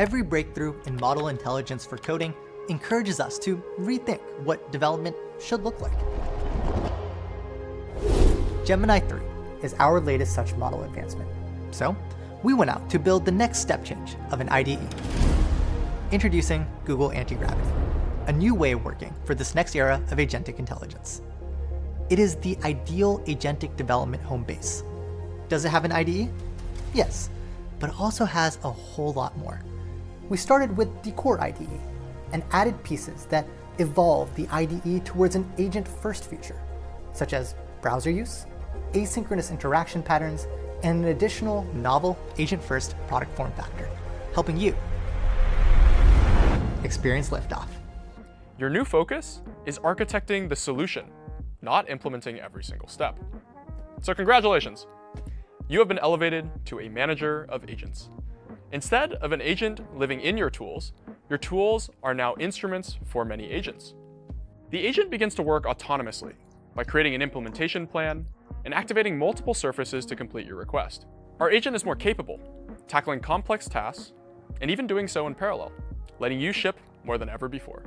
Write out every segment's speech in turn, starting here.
Every breakthrough in model intelligence for coding encourages us to rethink what development should look like. Gemini 3 is our latest such model advancement. So, we went out to build the next step change of an IDE. Introducing Google Antigravity, a new way of working for this next era of agentic intelligence. It is the ideal agentic development home base. Does it have an IDE? Yes, but it also has a whole lot more. We started with the core IDE and added pieces that evolve the IDE towards an agent-first feature, such as browser use, asynchronous interaction patterns, and an additional novel agent-first product form factor, helping you experience liftoff. Your new focus is architecting the solution, not implementing every single step. So congratulations, you have been elevated to a manager of agents. Instead of an agent living in your tools are now instruments for many agents. The agent begins to work autonomously by creating an implementation plan and activating multiple surfaces to complete your request. Our agent is more capable, tackling complex tasks, and even doing so in parallel, letting you ship more than ever before.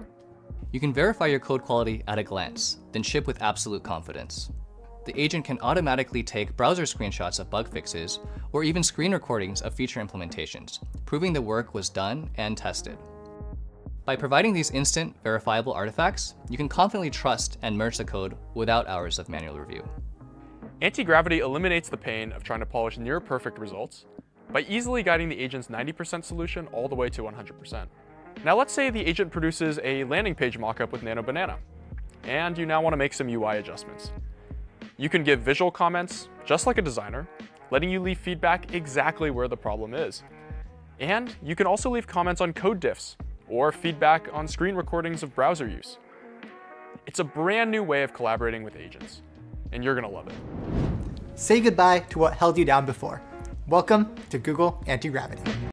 You can verify your code quality at a glance, then ship with absolute confidence. The agent can automatically take browser screenshots of bug fixes or even screen recordings of feature implementations, proving the work was done and tested. By providing these instant, verifiable artifacts, you can confidently trust and merge the code without hours of manual review. Antigravity eliminates the pain of trying to polish near-perfect results by easily guiding the agent's 90% solution all the way to 100%. Now let's say the agent produces a landing page mockup with NanoBanana, and you now want to make some UI adjustments. You can give visual comments just like a designer, letting you leave feedback exactly where the problem is. And you can also leave comments on code diffs or feedback on screen recordings of browser use. It's a brand new way of collaborating with agents, and you're going to love it. Say goodbye to what held you down before. Welcome to Google Antigravity.